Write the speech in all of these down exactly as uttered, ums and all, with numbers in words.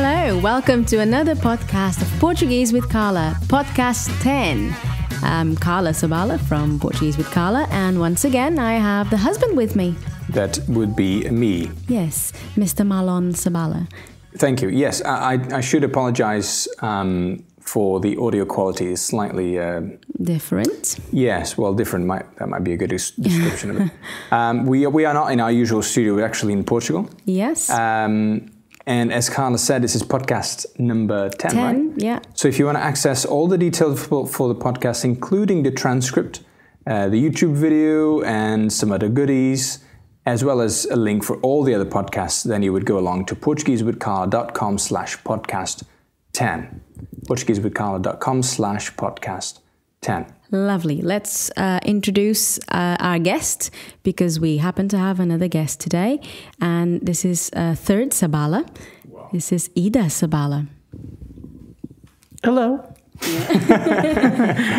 Hello, welcome to another podcast of Portuguese with Carla, podcast ten. I'm Carla Çabala from Portuguese with Carla, and once again I have the husband with me. That would be me. Yes, Mister Marlon Çabala. Thank you. Yes, I, I, I should apologize um, for the audio quality is slightly... Uh, different? Yes, well, different. Might, that might be a good description of it. Um, we, we are not in our usual studio, we're actually in Portugal. Yes. Um, And as Carla said, this is podcast number ten, ten right? Yeah. So if you want to access all the details for, for the podcast, including the transcript, uh, the YouTube video, and some other goodies, as well as a link for all the other podcasts, then you would go along to portuguesewithcarla.com slash podcast 10. portuguesewithcarla.com slash podcast 10. Lovely. Let's uh, introduce uh, our guest, because we happen to have another guest today. And this is uh, third Sabala. Wow. This is Ida Sabala. Hello.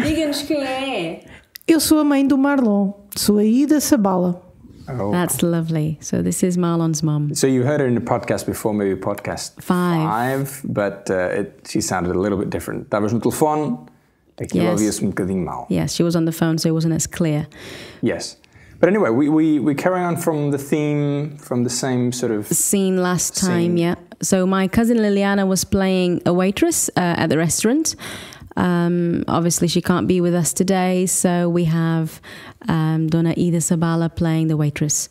Diga-nos quem é. Eu sou a mãe do Marlon. Sou a Ida Sabala. Oh. That's lovely. So this is Marlon's mom. So you heard her in the podcast before, maybe podcast five, five but uh, it, she sounded a little bit different. That was no telefone. Yes. yes, she was on the phone, so it wasn't as clear. Yes. But anyway, we, we, we carry on from the theme, from the same sort of... Scene last scene. time, yeah. So my cousin Liliana was playing a waitress uh, at the restaurant. Um, obviously, she can't be with us today, so we have um, Dona Ida Çabala playing the waitress,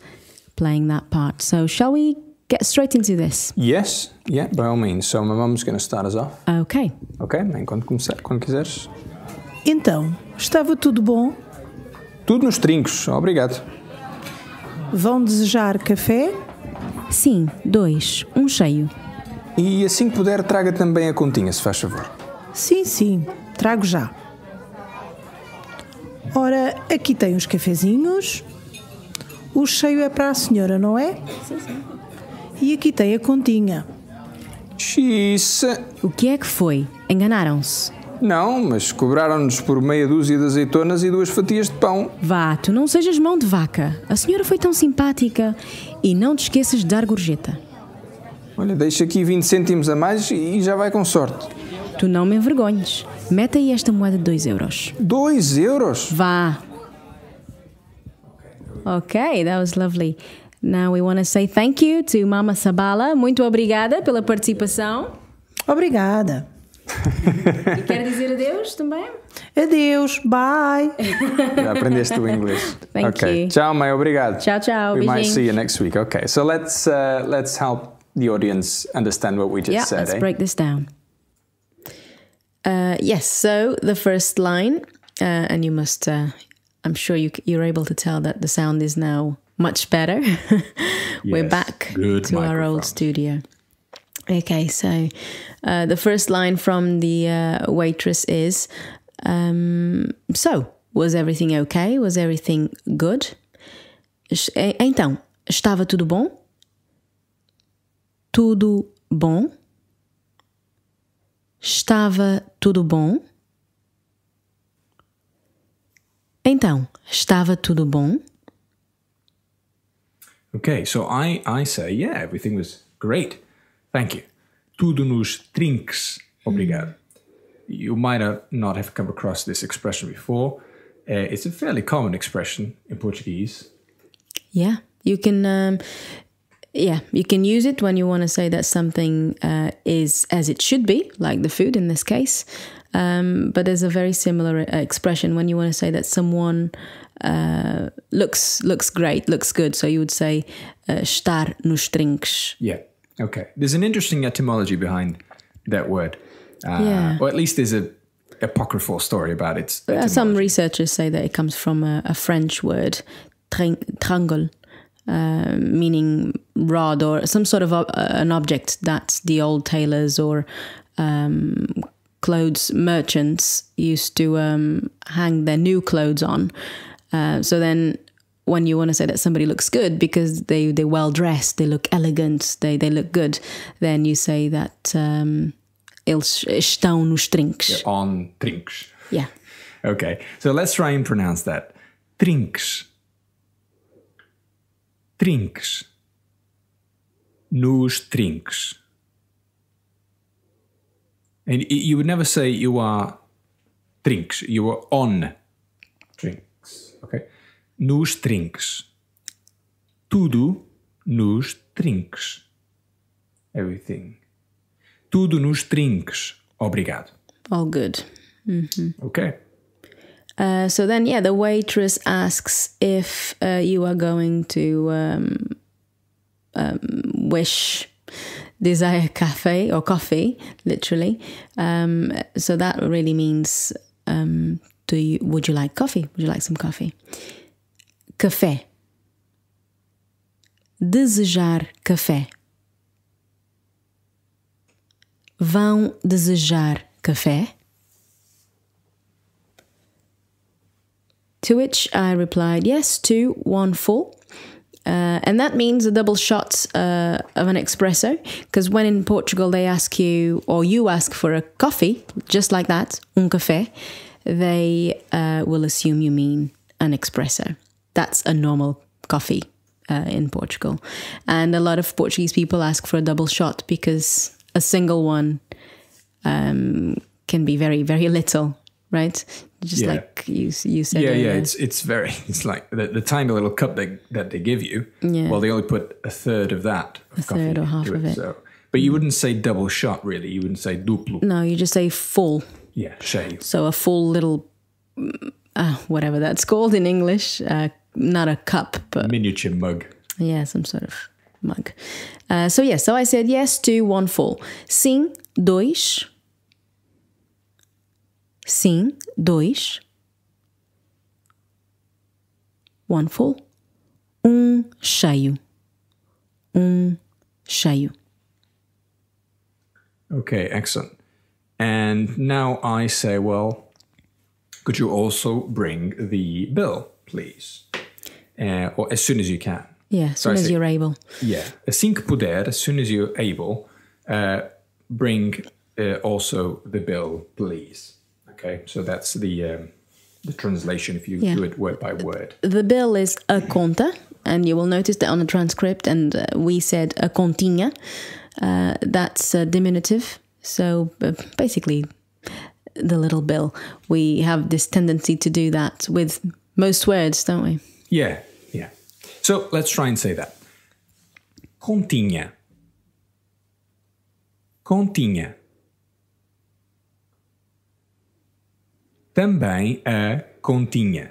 playing that part. So shall we get straight into this? Yes, yeah, by all means. So my mum's going to start us off. Okay. Okay, enquanto começar, quando quiseres. Então, estava tudo bom? Tudo nos trincos, obrigado. Vão desejar café? Sim, dois, um cheio. E assim que puder, traga também a continha, se faz favor. Sim, sim, trago já. Ora, aqui tem os cafezinhos. O cheio é para a senhora, não é? Sim, sim. E aqui tem a continha. X. O que é que foi? Enganaram-se. Não, mas cobraram-nos por meia dúzia de azeitonas e duas fatias de pão. Vá, tu não sejas mão de vaca. A senhora foi tão simpática. E não te esqueças de dar gorjeta. Olha, deixa aqui vinte cêntimos a mais e já vai com sorte. Tu não me envergonhes. Mete aí esta moeda de dois euros. dois euros? Vá. Ok, that was lovely. Now we want to say thank you to Mama Sabala. Muito obrigada pela participação. Obrigada. E quer dizer adeus também? Adeus, bye. Já aprendeste o inglês. Thank okay. you. Ciao, mãe, obrigado. Ciao, ciao. We beijinhos. Might see you next week. Okay, so let's uh, let's help the audience understand what we just yeah, said. Let's eh? break this down. Uh, yes. So the first line, uh, and you must. Uh, I'm sure you you're able to tell that the sound is now much better. We're yes, back to microphone. our old studio. Okay, so uh, the first line from the uh, waitress is, um, so, was everything okay? Was everything good? Então, estava tudo bom? Tudo bom? Estava tudo bom? Então, estava tudo bom? Okay, so I, I say, yeah, everything was great. Thank you. Tudo nos trinques. Obrigado. You might have not have come across this expression before. Uh, it's a fairly common expression in Portuguese. Yeah, you can. Um, yeah, you can use it when you want to say that something uh, is as it should be, like the food in this case. Um, but there's a very similar expression when you want to say that someone uh, looks looks great, looks good. So you would say uh, estar nos trinques. Yeah. Okay, there's an interesting etymology behind that word, uh, yeah. or at least there's a apocryphal story about it. Uh, some researchers say that it comes from a, a French word, triangle, uh, meaning rod or some sort of ob an object that the old tailors or um, clothes merchants used to um, hang their new clothes on. Uh, so then... when you want to say that somebody looks good because they, they're well-dressed, they look elegant, they, they look good, then you say that um, eles estão nos trinques. They're on trinques. Yeah. Okay, so let's try and pronounce that. Trinques. Trinques. Nos trinques. And you would never say you are drinks. You are on drinks. Okay. Nos drinks. Tudo nos drinks. Everything. Tudo nos drinks. Obrigado. All good. Mm-hmm. Okay. Uh, so then, yeah, the waitress asks if uh, you are going to um, um, wish, desire cafe or coffee, literally. Um, so that really means, um, do you, would you like coffee? Would you like some coffee? Café. Desejar café. Vão desejar café? To which I replied, yes, two, one full. Uh, and that means a double shot uh, of an espresso. Because when in Portugal they ask you, or you ask for a coffee, just like that, um café, they uh, will assume you mean an espresso. That's a normal coffee uh, in Portugal. And a lot of Portuguese people ask for a double shot because a single one um, can be very, very little. Right, just yeah. like you you said. Yeah, earlier. yeah. It's it's very. It's like the, the tiny little cup that that they give you. Yeah. Well, they only put a third of that. Of a third or half it, of it. So, but mm. you wouldn't say double shot, really. You wouldn't say duplo. No, you just say full. Yeah, cheio. So a full little, uh, whatever that's called in English, uh, not a cup, but miniature mug. Yeah, some sort of mug. Uh, so yes, yeah, so I said yes to one full. Sim, dois. Sim, dois. One full. Um cheio. Um cheio. Okay, excellent. And now I say, well, could you also bring the bill, please? Uh, or as soon as you can. Yeah, as so soon I as say, you're able. Yeah, assim que puder, as soon as you're able, uh, bring uh, also the bill, please. Okay, so that's the um, the translation if you yeah. do it word by word. The bill is a conta, and you will notice that on the transcript, and uh, we said a continha. Uh, that's a diminutive, so uh, basically the little bill. We have this tendency to do that with most words, don't we? Yeah, yeah. So let's try and say that. Continha. Continha. Também a continha.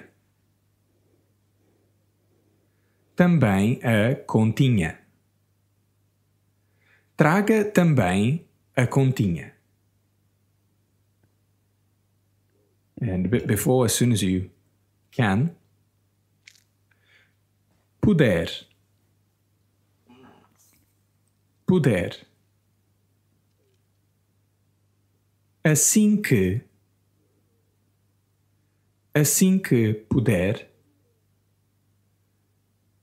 Também a continha. Traga também a continha. And a bit before, as soon as you can. Puder. Puder. Assim que. Assim que puder,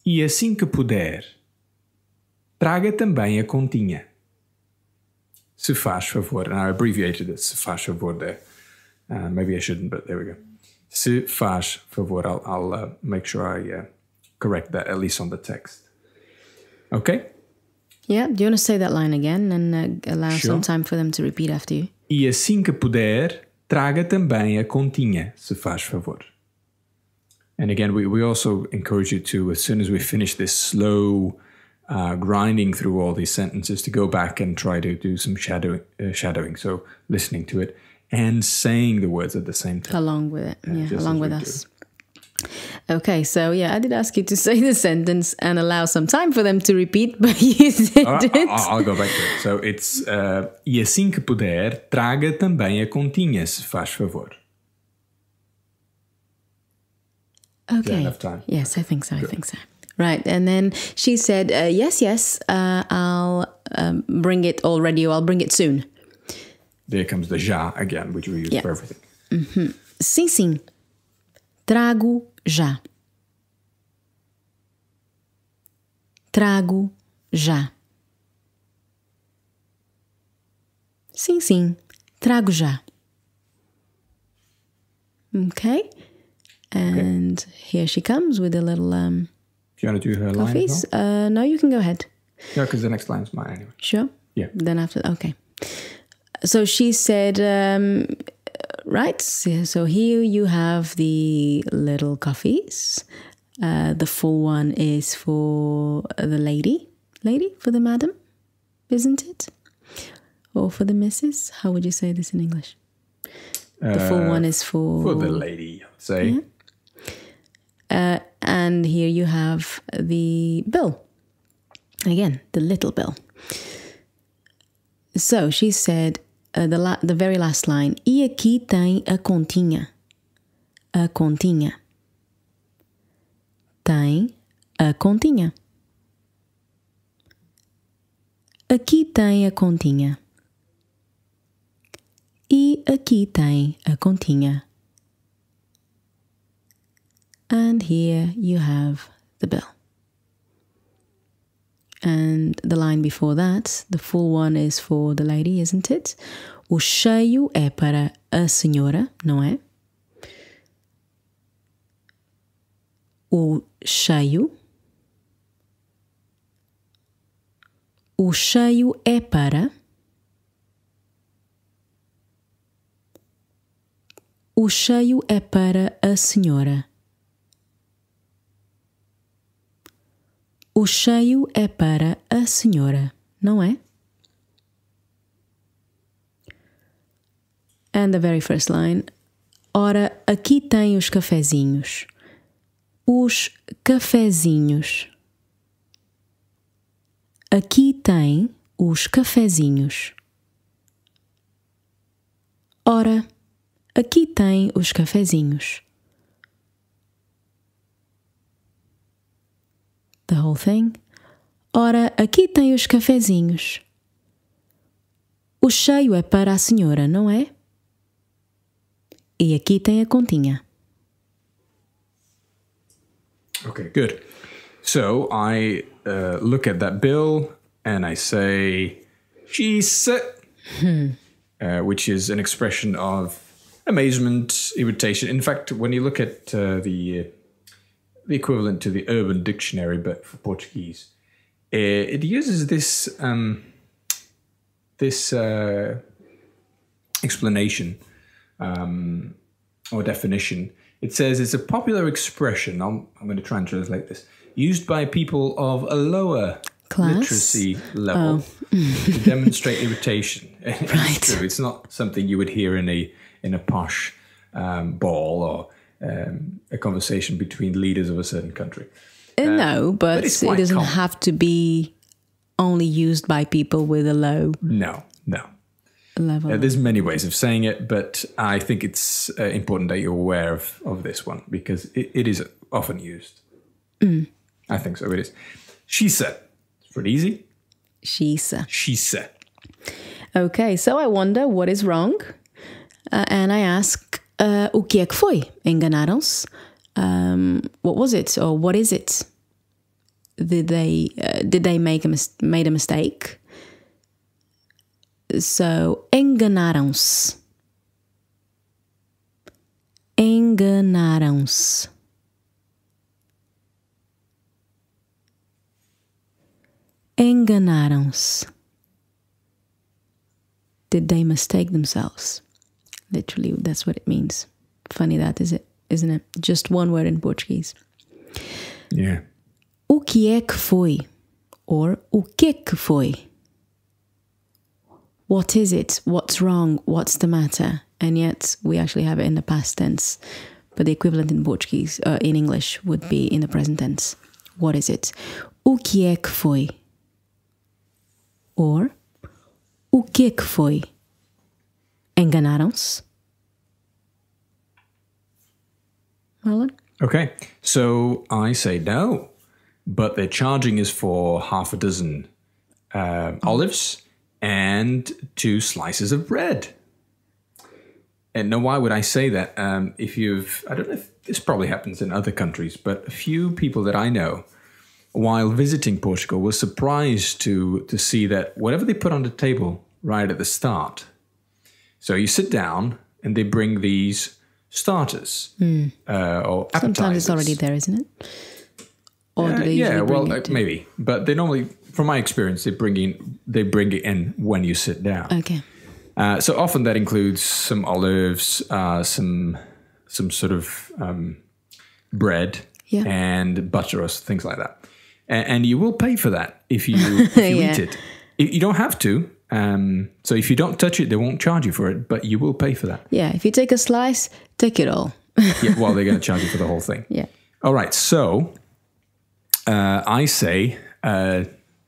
e assim que puder, traga também a continha. Se faz favor, and I abbreviated it, se faz favor there. Uh, maybe I shouldn't, but there we go. Se faz favor, I'll, I'll uh, make sure I uh, correct that, at least on the text. Okay? Yeah, do you want to say that line again and uh, allow sure. some time for them to repeat after you? E assim que puder... Traga também a continha, se faz favor. And again, we, we also encourage you to, as soon as we finish this slow uh, grinding through all these sentences, to go back and try to do some shadowing, uh, shadowing, so listening to it and saying the words at the same time. Along with it, yeah, yeah along with us. Do. Okay, so yeah, I did ask you to say the sentence and allow some time for them to repeat, but you didn't. Right, I'll go back to it. So it's, uh, e assim que puder, traga também a continha, se faz favor. Okay. Enough time? Yes, I think so, Good. I think so. Right, and then she said, uh, yes, yes, uh, I'll um, bring it already, or I'll bring it soon. There comes the já again, which we use yeah. for everything. Mm-hmm. Sim, sim. Trago já. Trago já. Sim, sim. Trago já. Okay. And okay. here she comes with a little um, do you want to do her coffees? Line as well? uh, No, you can go ahead. Yeah, because the next line's mine anyway. Sure? Yeah. Then after... Okay. So she said, um, right, so here you have the little coffees. Uh, the full one is for the lady, lady, for the madam, isn't it? Or for the missus? How would you say this in English? The uh, full one is for... For the lady, I'd say. Yeah. Uh, and here you have the bill. Again, the little bill. So she said, uh, the, la the very last line, e aqui tem a continha. A continha. Tem a continha. Aqui tem a continha. E aqui tem a continha. And here you have the bill. And the line before that, the full one is for the lady, isn't it? O cheio é para a senhora, não é? O cheio. O cheio é para... O cheio é para a senhora. O cheio é para a senhora, não é? And the very first line. Ora, aqui tem os cafezinhos. Os cafezinhos. Aqui tem os cafezinhos. Ora, aqui tem os cafezinhos. The whole thing. Ora, aqui tem os cafezinhos. O cheio é para a senhora, não é? E aqui tem a continha. Okay, good. So I uh, look at that bill and I say, "Geez," hmm. uh, which is an expression of amazement, irritation. In fact, when you look at uh, the uh, the equivalent to the Urban Dictionary, but for Portuguese, it uses this um, this uh, explanation um, or definition. It says it's a popular expression. I'm, I'm going to try and translate this. Used by people of a lower class? Literacy level oh. to demonstrate irritation. Right. It's true. It's not something you would hear in a in a posh um, ball or um, a conversation between leaders of a certain country. Um, no, but, but it doesn't common. have to be only used by people with a low. No, no. Level. Uh, there's many ways of saying it, but I think it's uh, important that you're aware of, of this one because it, it is often used. Mm. I think so, it is. She said. It's pretty easy. She said. She said. Okay, so I wonder what is wrong. Uh, and I ask, uh, o que é que foi? Enganaram-se? Um, what was it or what is it? Did they, uh, did they make a mis made a mistake? So, enganaram-se. Enganaram-se. Enganaram-se. Did they mistake themselves? Literally, that's what it means. Funny that, is it? Isn't it? Just one word in Portuguese. Yeah. O que é que foi? Or, o que é que foi? What is it? What's wrong? What's the matter? And yet we actually have it in the past tense, but the equivalent in Portuguese, uh, in English, would be in the present tense. What is it? O que é que foi? Or, o que é que foi? Enganaram-se? Marlon? Okay, so I say no, but they're charging us for half a dozen uh, olives and two slices of bread. And now, why would I say that? Um, if you've, I don't know if this probably happens in other countries, but a few people that I know, while visiting Portugal, were surprised to, to see that whatever they put on the table right at the start. So you sit down and they bring these starters mm. uh, or appetizers. Sometimes it's already there, isn't it? Or uh, do they yeah, well, uh, maybe. But they normally... From my experience, they bring in they bring it in when you sit down. Okay. Uh, so often that includes some olives, uh, some some sort of um, bread yeah. and butteros, things like that. And, and you will pay for that if you, if you yeah. eat it. You don't have to. Um, so if you don't touch it, they won't charge you for it, but you will pay for that. Yeah, if you take a slice, take it all. yeah, well, they're going to charge you for the whole thing. Yeah. All right, so uh, I say uh,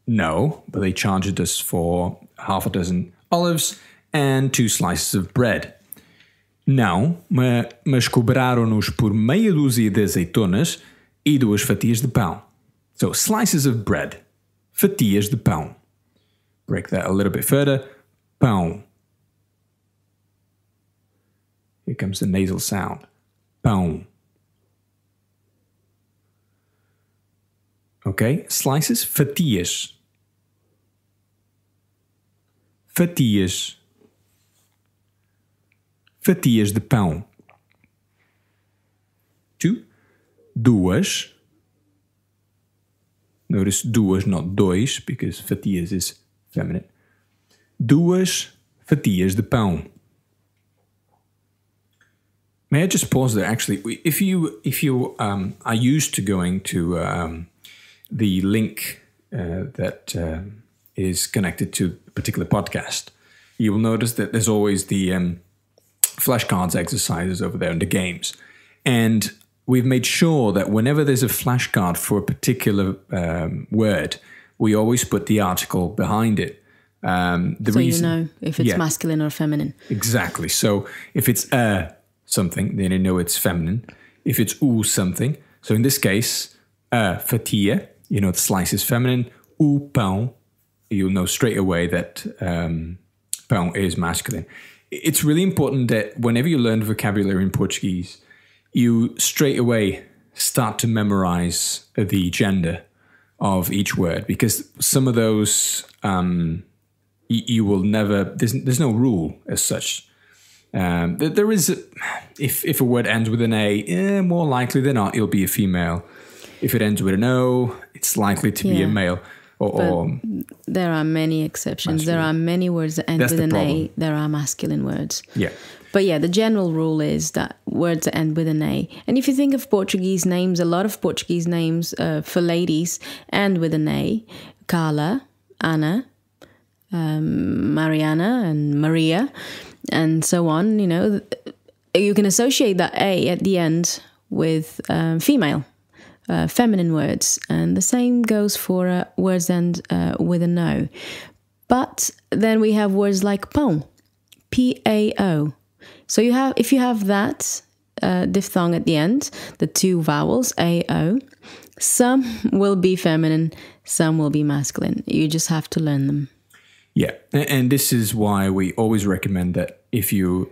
no, but they charged us for half a dozen olives and two slices of bread. Não, mas cobraram-nos por meia dúzia de azeitonas e duas fatias de pão. So, slices of bread, fatias de pão. Break that a little bit further. Pão. Here comes the nasal sound. Pão. Okay, slices, fatias. Fatias. Fatias de pão. Two. Duas. Notice duas, not dois, because fatias is feminine. Duas fatias de pão. May I just pause there? Actually, if you if you um, are used to going to um, the link uh, that uh, is connected to a particular podcast, you will notice that there's always the um, flashcards exercises over there in the games, and we've made sure that whenever there's a flashcard for a particular um, word, we always put the article behind it. Um, the so reason, you know if it's yeah, masculine or feminine. Exactly. So if it's uh, something, then you know it's feminine. If it's u something, so in this case, uh, fatia, you know the slice is feminine. U pão, you'll know straight away that um, pão is masculine. It's really important that whenever you learn vocabulary in Portuguese, you straight away start to memorize the gender of each word, because some of those um, you, you will never. There's there's no rule as such. Um, there, there is a, if if a word ends with an a, eh, more likely than not it'll be a female. If it ends with an o, it's likely to yeah. be a male. Or, or there are many exceptions. Masculine. There are many words that end That's with an problem. a. There are masculine words. Yeah. But yeah, the general rule is that words that end with an A. And if you think of Portuguese names, a lot of Portuguese names uh, for ladies end with an A. Carla, Anna, um, Mariana and Maria and so on. You know, you can associate that A at the end with um, female, uh, feminine words. And the same goes for uh, words that end uh, with an O. But then we have words like pão, P A O. So you have, if you have that uh, diphthong at the end, the two vowels, A O, some will be feminine, some will be masculine. You just have to learn them. Yeah, and this is why we always recommend that if you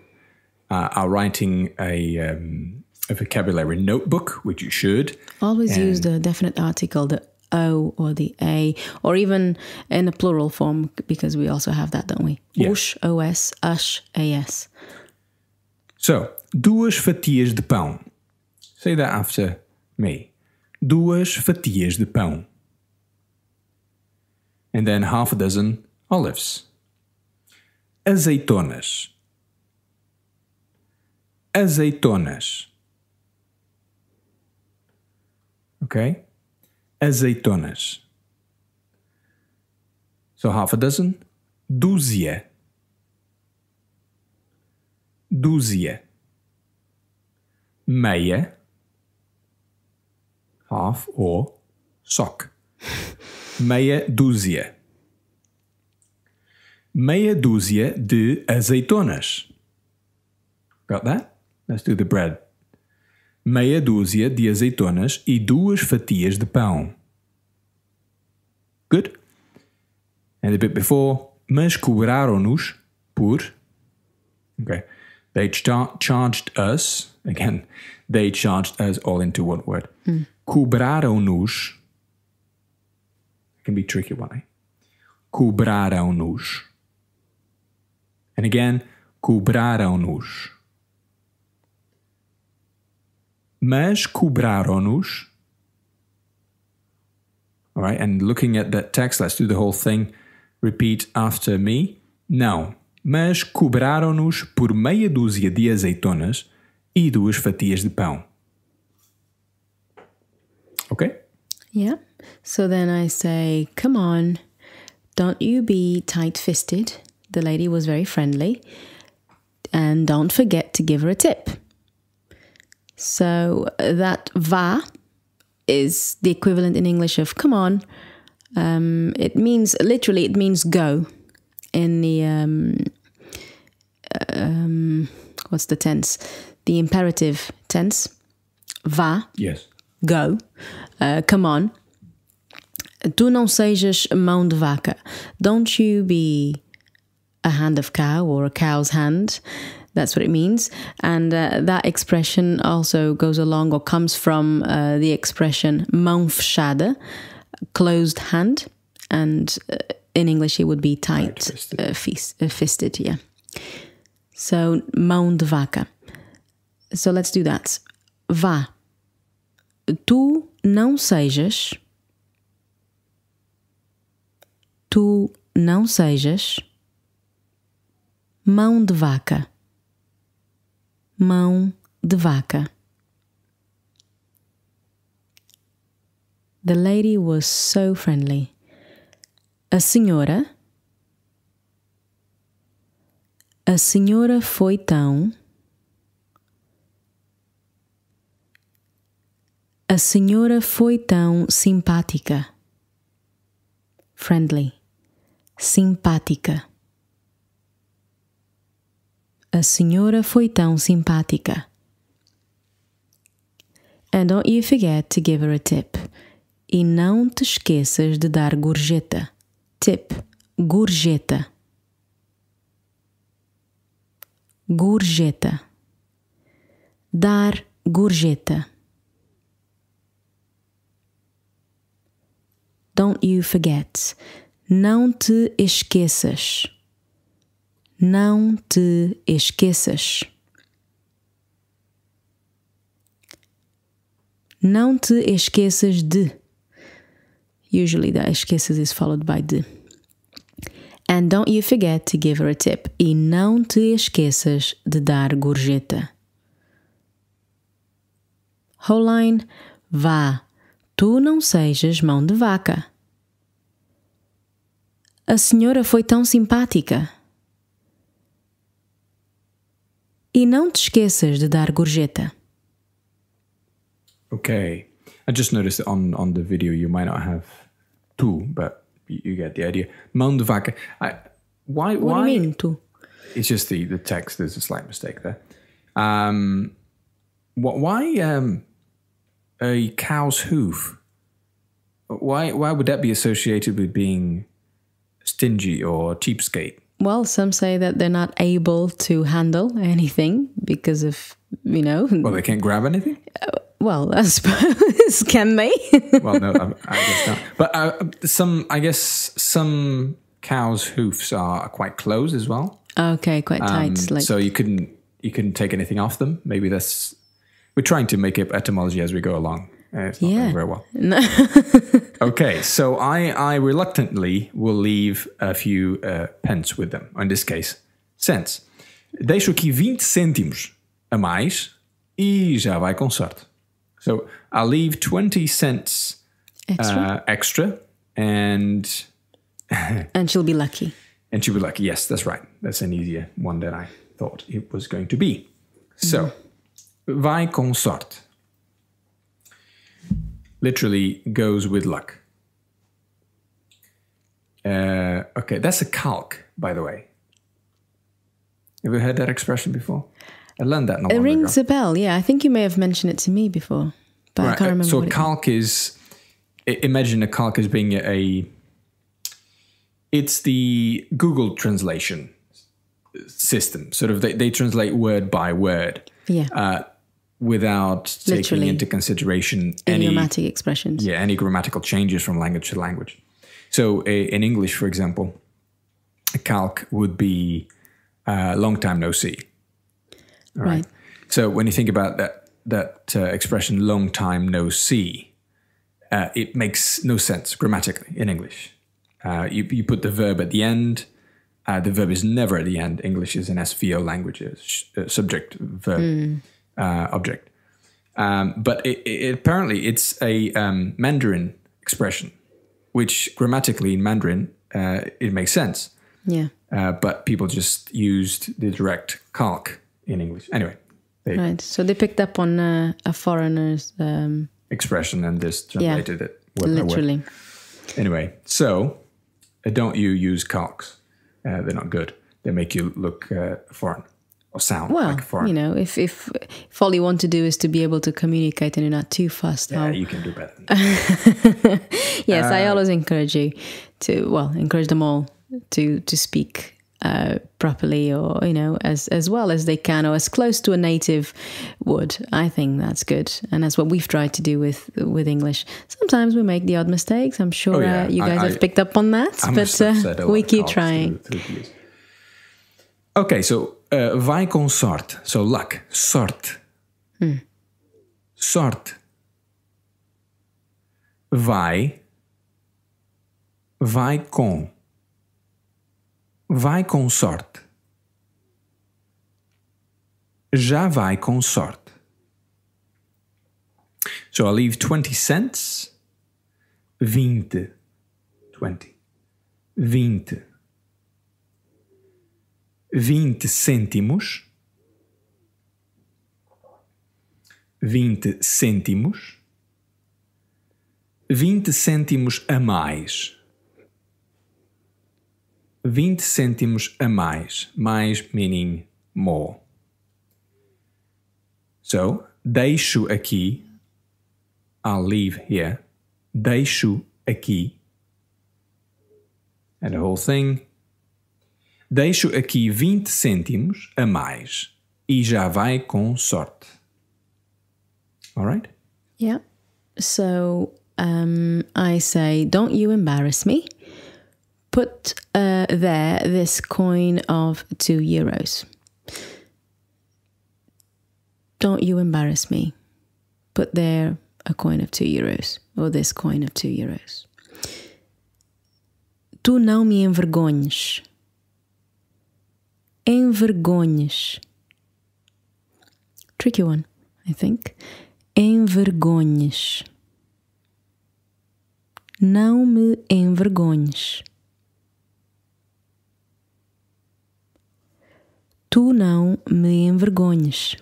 uh, are writing a, um, a vocabulary notebook, which you should. Always use the definite article, the O or the A, or even in a plural form, because we also have that, don't we? Yeah. Ush, O S, ush, A S. So, duas fatias de pão. Say that after me. Duas fatias de pão. And then half a dozen olives. Azeitonas. Azeitonas. Okay? Azeitonas. So half a dozen. Dúzia. Dúzia. Meia. Half or sock. Meia dúzia. Meia dúzia de azeitonas. Got that? Let's do the bread. Meia dúzia de azeitonas e duas fatias de pão. Good? And a bit before. Mas cobraram-nos por... Okay. They char charged us, again, they charged us all into one word. Mm. Cobraram-nos. It can be a tricky one, eh? Cobraram-nos. And again, cobraram-nos. Mas cobraram-nos. All right, and looking at that text, let's do the whole thing. Repeat after me. Não. mas cobraram-nos por meia dúzia de azeitonas e duas fatias de pão. Okay? Yeah. So then I say, come on, don't you be tight-fisted. The lady was very friendly. And don't forget to give her a tip. So that va is the equivalent in English of come on. Um, it means, literally, it means go. In the, um, um, what's the tense? The imperative tense. Va. Yes. Go. Uh, come on. Tu não sejas mão de vaca. Don't you be a hand of cow or a cow's hand. That's what it means. And uh, that expression also goes along or comes from uh, the expression mão fechada, closed hand. And uh, in English, it would be tight, tight fisted. Uh, fist, uh, fisted. Yeah. So, mão de vaca. So let's do that. Vá. Tu não sejas. Tu não sejas. Mão de vaca. Mão de vaca. The lady was so friendly. A senhora. A senhora foi tão. A senhora foi tão simpática. Friendly. Simpática. A senhora foi tão simpática. And don't you forget to give her a tip. E não te esqueças de dar gorjeta. Tip. Gorjeta. Gorjeta. Dar gorjeta. Don't you forget. Não te esqueças. Não te esqueças. Não te esqueças de. Usually the esqueças is followed by de. And don't you forget to give her a tip. E não te esqueças de dar gorjeta. Whole line. Vá. Tu não sejas mão de vaca. A senhora foi tão simpática. E não te esqueças de dar gorjeta. Okay. I just noticed that on, on the video you might not have tu, but you get the idea. Mão de vaca. I, why? What why? do you mean tu? It's just the, the text. There's a slight mistake there. Um, what, why... Um, A cow's hoof. Why? Why would that be associated with being stingy or cheapskate? Well, some say that they're not able to handle anything because of, you know. Well, they can't grab anything. Uh, well, I suppose can they? Well, no, I, I guess not. But uh, some, I guess, some cows' hoofs are quite close as well. Okay, quite tight. Um, like... So you couldn't, you couldn't take anything off them. Maybe that's. We're trying to make up etymology as we go along. Uh, it's not yeah. going very well. No. Okay, so I, I reluctantly will leave a few uh, pence with them. In this case, cents. Deixo aqui vinte cêntimos a mais e já vai com sorte. So I'll leave twenty cents extra, uh, extra and... and she'll be lucky. And she'll be lucky, yes, that's right. That's an easier one than I thought it was going to be. So... Mm. Vai com sorte. Literally goes with luck. Uh, okay, that's a calque, by the way. Have you heard that expression before? I learned that not long ago. It rings a bell, yeah. I think you may have mentioned it to me before, but right, I can't remember. So what calque it is, imagine a calque as being a, it's the Google translation system. Sort of they, they translate word by word. Yeah. Uh, without Literally. taking into consideration any idiomatic expressions. Yeah, any grammatical changes from language to language. So a, in English, for example, a calque would be uh, long time no see. All right? Right. So when you think about that, that uh, expression, long time no see, uh, it makes no sense grammatically in English. Uh, you, you put the verb at the end Uh, the verb is never at the end. English is an S V O languages, uh, subject, verb, mm. uh, object. Um, but it, it, apparently it's a um, Mandarin expression, which grammatically in Mandarin, uh, it makes sense. Yeah. Uh, but people just used the direct calc in English. Anyway. They right. So they picked up on uh, a foreigner's... Um, expression and just translated yeah, it. Word literally. By word. Anyway, so uh, don't you use calcs. Uh, they're not good. They make you look uh, foreign or sound well, like foreign. Well, you know, if, if, if all you want to do is to be able to communicate and you're not too fast. Yeah, how... you can do better. Yes, uh, I always encourage you to, well, encourage them all to, to speak uh, properly or, you know, as, as well as they can or as close to a native would. I think that's good. And that's what we've tried to do with, with English. Sometimes we make the odd mistakes. I'm sure oh, yeah. uh, you guys I, have I, picked up on that, I but uh, we keep trying. Through, through okay. So, uh, vai com sorte. So luck, sorte, hmm. sorte, vai, vai com. Vai com sorte. Já vai com sorte. So I'll leave twenty cents. Vinte. twenty. Vinte. Vinte cêntimos. Vinte cêntimos. Vinte cêntimos a mais. vinte cêntimos a mais. Mais meaning more. So, deixo aqui. I'll leave here. Deixo aqui. And the whole thing. Deixo aqui vinte cêntimos a mais. E já vai com sorte. All right? Yeah. So, um, I say, don't you embarrass me. Put uh, there this coin of two euros. Don't you embarrass me. Put there a coin of two euros. Or this coin of two euros. Tu não me envergonhes. Envergonhes. Tricky one, I think. Envergonhes. Não me envergonhes. Tu não me envergonhes.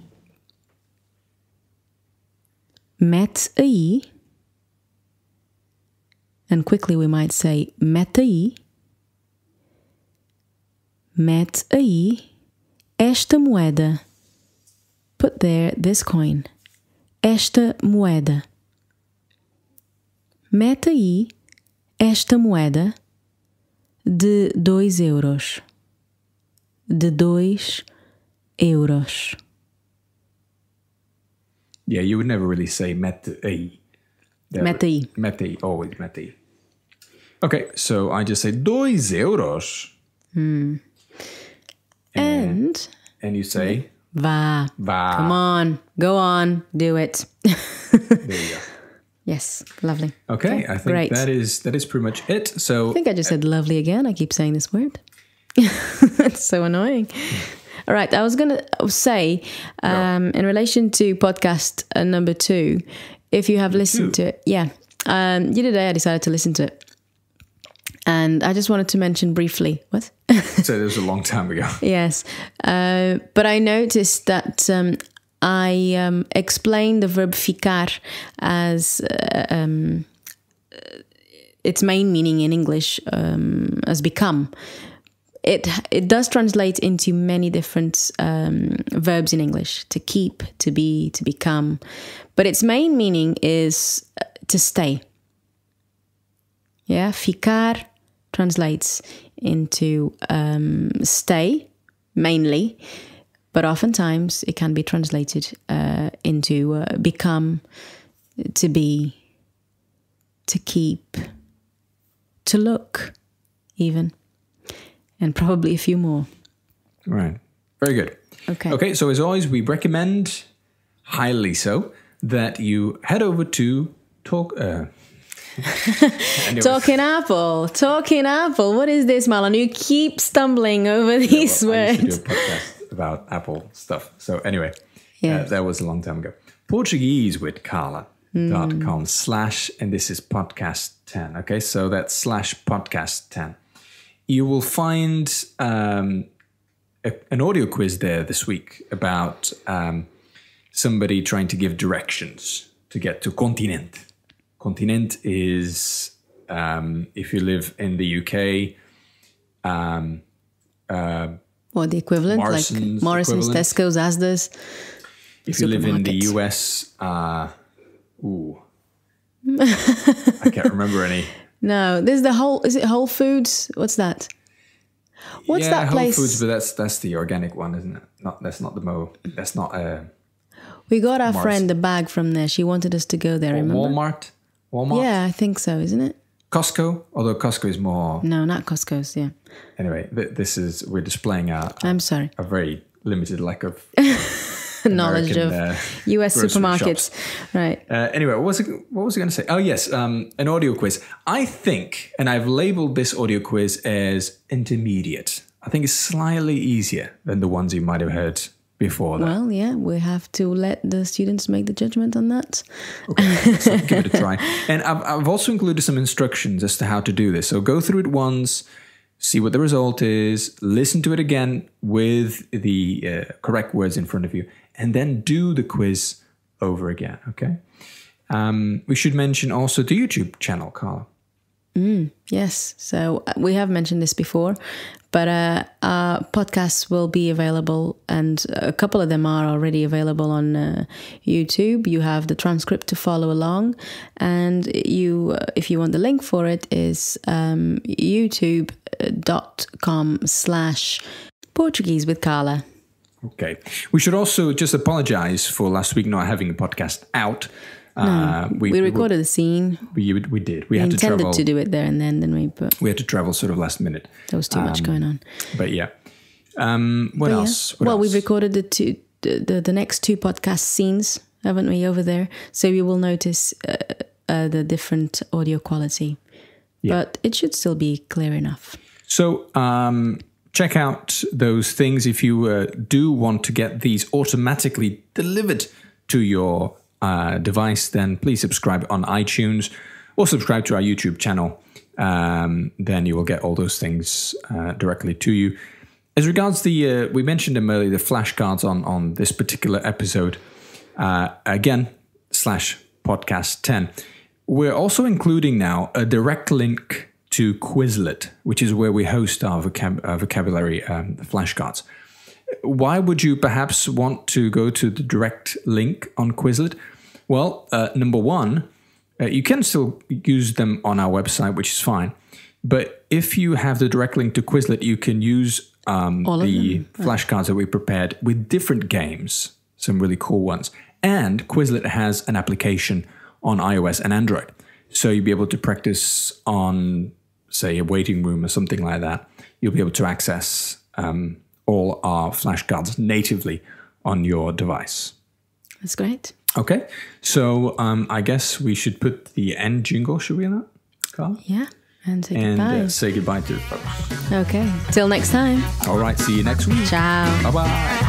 Mete aí. And quickly we might say mete aí. Mete aí esta moeda. Put there this coin. Esta moeda. Mete aí esta moeda de dois euros. De dois euros. Yeah, you would never really say mete aí. Mete aí. Mete aí, always mete aí. Okay, so I just say dois euros. Hmm. And, and and you say va. Va. Come on, go on, do it. There you go. Yes, lovely. Okay, okay. I think Great. that is that is pretty much it. So I think I just said lovely again. I keep saying this word. It's so annoying. All right, I was going to say um, no. in relation to podcast uh, number two, if you have number listened two. to it, yeah, um, the other day I decided to listen to it, and I just wanted to mention briefly what. So it was a long time ago. Yes, uh, but I noticed that um, I um, explained the verb ficar as. Uh, um, its main meaning in English um, as become. It, it does translate into many different um, verbs in English. To keep, to be, to become. But its main meaning is to stay. Yeah, ficar translates into um, stay, mainly. But oftentimes it can be translated uh, into uh, become, to be, to keep, to look, even. And probably a few more. Right. Very good. Okay. Okay. So as always, we recommend highly so that you head over to talk. Uh, Talking apple, talking apple. What is this, Marlon? You keep stumbling over these yeah, well, words. I used to do a podcast about apple stuff. So anyway, yeah, uh, that was a long time ago. Portuguese with Carla. dot com slash and this is podcast ten. Okay, so that's slash podcast ten. You will find um, a, an audio quiz there this week about um, somebody trying to give directions to get to Continent. Continent is um, if you live in the U K, um, uh, or the equivalent, Morrison's, like Morrison's, equivalent. Tesco's, Asda's. If you live in the U S. Uh, Ooh, I can't remember any. No, there's the whole. Is it Whole Foods? What's that? What's yeah, that Whole place? Whole Foods, but that's that's the organic one, isn't it? Not that's not the mo. That's not a. We got our Mars. friend the bag from there. She wanted us to go there. Or remember Walmart? Walmart. Yeah, I think so, isn't it? Costco, although Costco is more. No, not Costco's. Yeah. Anyway, this is we're displaying our. I'm sorry. A very limited lack of. Knowledge of uh, U S supermarkets, shops. Right? Uh, anyway, what was it, what was I going to say? Oh yes, um, an audio quiz. I think, and I've labelled this audio quiz as intermediate. I think it's slightly easier than the ones you might have heard before. That. Well, yeah, we have to let the students make the judgment on that. Okay, so give it a try. And I've, I've also included some instructions as to how to do this. So go through it once. See what the result is, listen to it again with the uh, correct words in front of you, and then do the quiz over again, okay? Um, we should mention also the YouTube channel, Carla. Mm, yes, so we have mentioned this before, but uh, our podcasts will be available, and a couple of them are already available on uh, YouTube. You have the transcript to follow along, and you, if you want the link for it, is um, youtube dot com slash Portuguese with Carla. Okay. We should also just apologize for last week not having a podcast out. No, uh, we, we recorded we, the scene. We, we did. We, we had to travel. intended to do it there and then, didn't we? But we had to travel sort of last minute. There was too um, much going on. But yeah. Um, what but else? Yeah. What well, else? We've recorded the, two, the, the next two podcast scenes, haven't we, over there? So you will notice uh, uh, the different audio quality. Yeah. But it should still be clear enough. So um, check out those things if you uh, do want to get these automatically delivered to your uh, device. Then please subscribe on iTunes or subscribe to our YouTube channel. Um, then you will get all those things uh, directly to you. As regards the, uh, we mentioned them earlier, the flashcards on on this particular episode. Uh, again, slash podcast ten. We're also including now a direct link to Quizlet, which is where we host our, vocab our vocabulary um, flashcards. Why would you perhaps want to go to the direct link on Quizlet? Well, uh, number one, uh, you can still use them on our website, which is fine. But if you have the direct link to Quizlet, you can use um, the flashcards that we prepared with different games, some really cool ones. And Quizlet has an application on iOS and Android. So you'll be able to practice on, say, a waiting room or something like that. You'll be able to access um, all our flashcards natively on your device. That's great. Okay. So um, I guess we should put the end jingle, should we, Anna? Carla? Yeah. And say and, goodbye. And uh, say goodbye to the folks. Okay. Till next time. All right. See you next week. Ciao. Bye-bye.